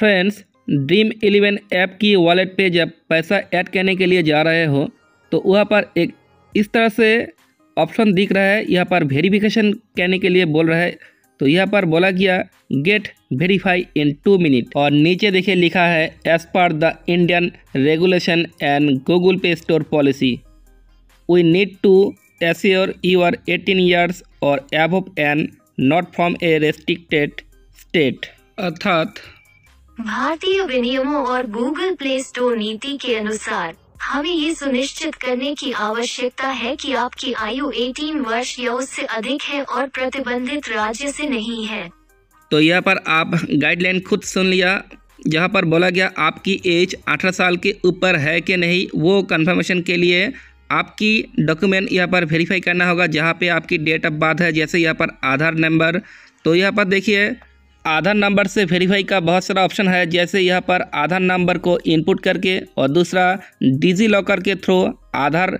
Friends Dream11 app की wallet पे जब पैसा ऐड करने के लिए जा रहे हो तो वहाँ पर एक इस तरह से ऑप्शन दिख रहा है। यहाँ पर वेरिफिकेशन करने के लिए बोल रहा है, तो यहाँ पर बोला गया गेट वेरीफाई इन 2 मिनट और नीचे देखिए लिखा है as per the Indian regulation and Google Play store policy we need to assure you are 18 years और above and not from a restricted state. अर्थात भारतीय विनियमों और गूगल प्ले स्टोर नीति के अनुसार हमें ये सुनिश्चित करने की आवश्यकता है कि आपकी आयु 18 वर्ष या उससे अधिक है और प्रतिबंधित राज्य से नहीं है। तो यहाँ पर आप गाइडलाइन खुद सुन लिया, जहाँ पर बोला गया आपकी एज 18 साल के ऊपर है कि नहीं वो कंफर्मेशन के लिए आपकी डॉक्यूमेंट यहाँ पर वेरीफाई करना होगा, जहाँ पे आपकी डेट ऑफ बर्थ है, जैसे यहाँ पर आधार नंबर। तो यहाँ पर देखिए आधार नंबर से वेरीफाई का बहुत सारा ऑप्शन है, जैसे यहाँ पर आधार नंबर को इनपुट करके और दूसरा डिजी लॉकर के थ्रू आधार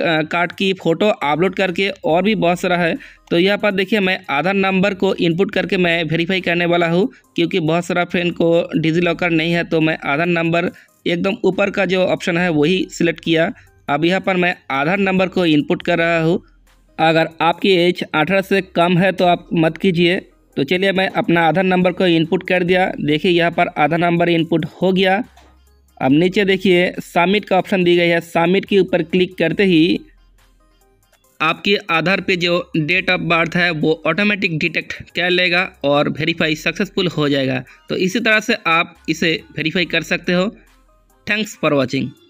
कार्ड की फ़ोटो अपलोड करके और भी बहुत सारा है। तो यहाँ पर देखिए मैं आधार नंबर को इनपुट करके मैं वेरीफाई करने वाला हूँ, क्योंकि बहुत सारा फ्रेंड को डिजी लॉकर नहीं है, तो मैं आधार नंबर एकदम ऊपर का जो ऑप्शन है वही सिलेक्ट किया। अब यहाँ पर मैं आधार नंबर को इनपुट कर रहा हूँ। अगर आपकी एज 18 से कम है तो आप मत कीजिए। तो चलिए मैं अपना आधार नंबर को इनपुट कर दिया, देखिए यहाँ पर आधार नंबर इनपुट हो गया। अब नीचे देखिए सबमिट का ऑप्शन दी गई है, सबमिट के ऊपर क्लिक करते ही आपके आधार पे जो डेट ऑफ बर्थ है वो ऑटोमेटिक डिटेक्ट कर लेगा और वेरीफाई सक्सेसफुल हो जाएगा। तो इसी तरह से आप इसे वेरीफाई कर सकते हो। Thanks for watching.